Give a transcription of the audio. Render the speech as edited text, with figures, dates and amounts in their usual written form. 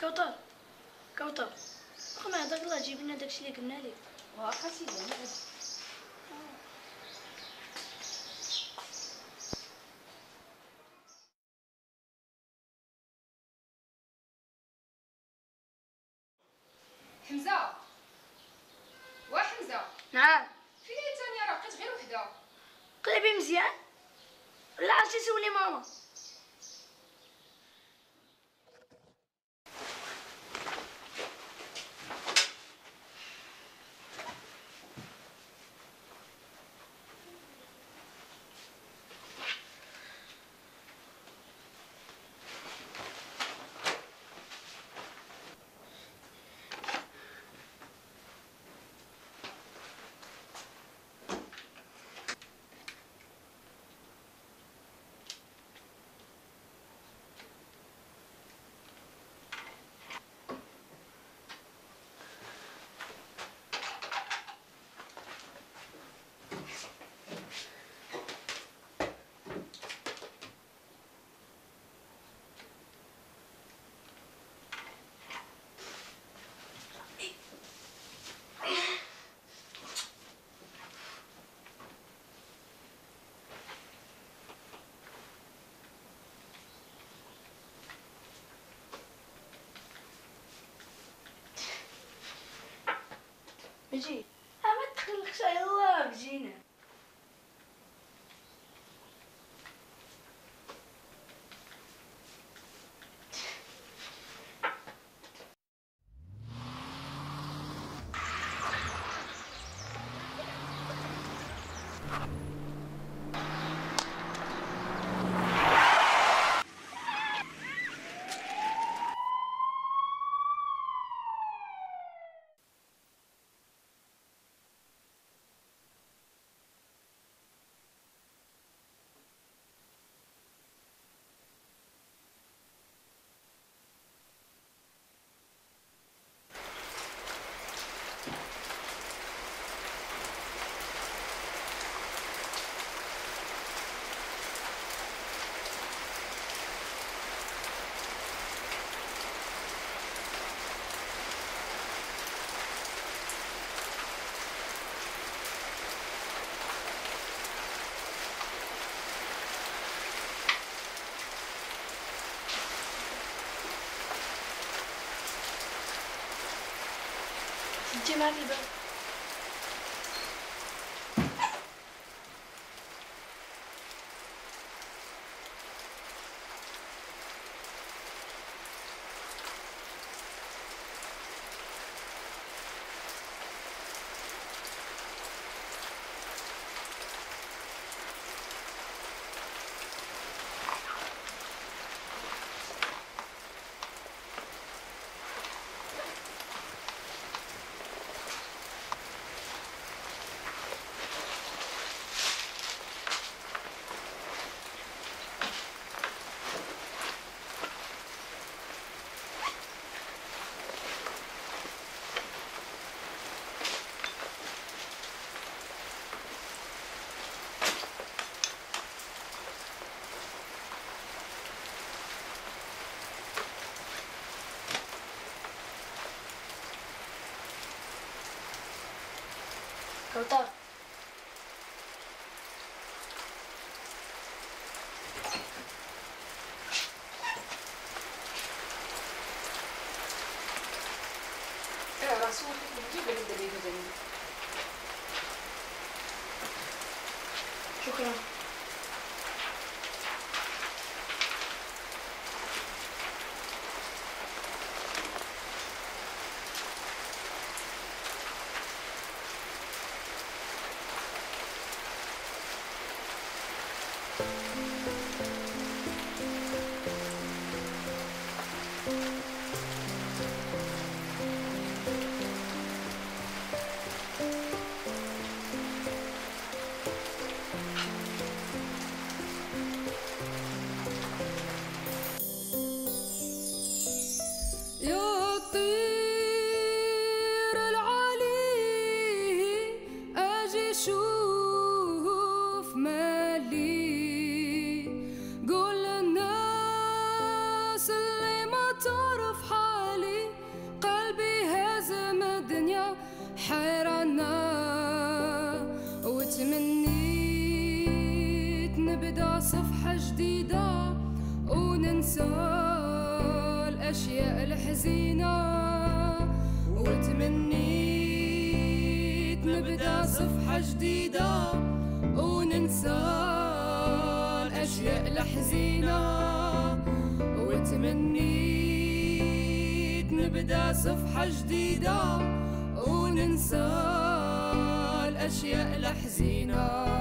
كوثر كوثر واخا ما هضرك الله جيب لنا داكشي اللي قلنا لك. واخا سيدي انا غادي. حمزه وحمزه. نعم فين ثاني راه بقيت غير وحده. قلبي مزيان ولا عرفتي سولي ماما. بجي ما تخلقش يلا بجينا. جي معاك الباب. كوثر راه صوتك كيجيب على الدريده ديالي. شكرا. تمنيت نبدأ صفحة جديدة وننسى الأشياء الحزينة، وتمنيت نبدأ صفحة جديدة وننسى الأشياء الحزينة، وتمنيت نبدأ صفحة جديدة وننسى الأشياء الحزينة.